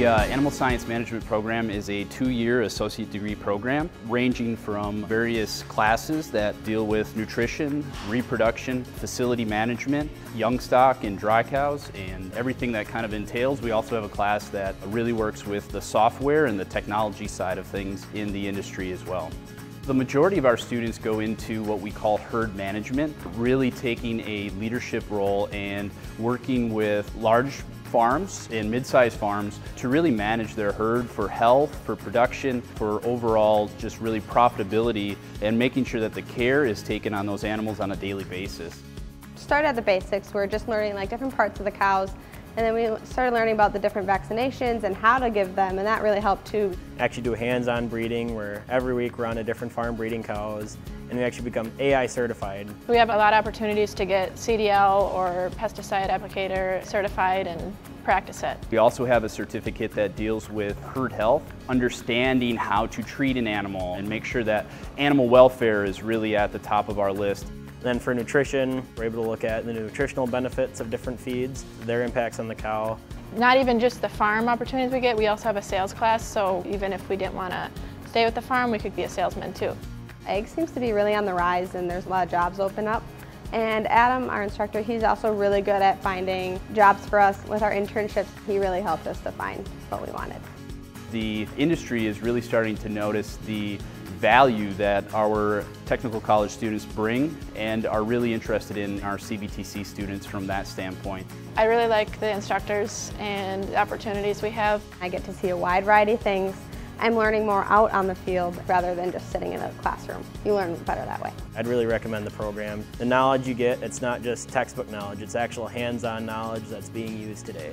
The Animal Science Management program is a two-year associate degree program ranging from various classes that deal with nutrition, reproduction, facility management, young stock and dry cows, and everything that kind of entails. We also have a class that really works with the software and the technology side of things in the industry as well. The majority of our students go into what we call herd management, really taking a leadership role and working with large farms and mid-sized farms to really manage their herd for health, for production, for overall just really profitability, and making sure that the care is taken on those animals on a daily basis. Start at the basics. We're just learning like different parts of the cows, and then we started learning about the different vaccinations and how to give them, and that really helped too. Actually do hands-on breeding where every week we're on a different farm breeding cows, and we actually become AI certified. We have a lot of opportunities to get CDL or pesticide applicator certified and practice it. We also have a certificate that deals with herd health, understanding how to treat an animal and make sure that animal welfare is really at the top of our list. Then for nutrition, we're able to look at the nutritional benefits of different feeds, their impacts on the cow. Not even just the farm opportunities we get, we also have a sales class, so even if we didn't want to stay with the farm, we could be a salesman too. Ag seems to be really on the rise, and there's a lot of jobs open up. And Adam, our instructor, he's also really good at finding jobs for us. With our internships, he really helped us to find what we wanted. The industry is really starting to notice the value that our technical college students bring, and are really interested in our CBTC students from that standpoint. I really like the instructors and the opportunities we have. I get to see a wide variety of things. I'm learning more out on the field rather than just sitting in a classroom. You learn better that way. I'd really recommend the program. The knowledge you get, it's not just textbook knowledge, it's actual hands-on knowledge that's being used today.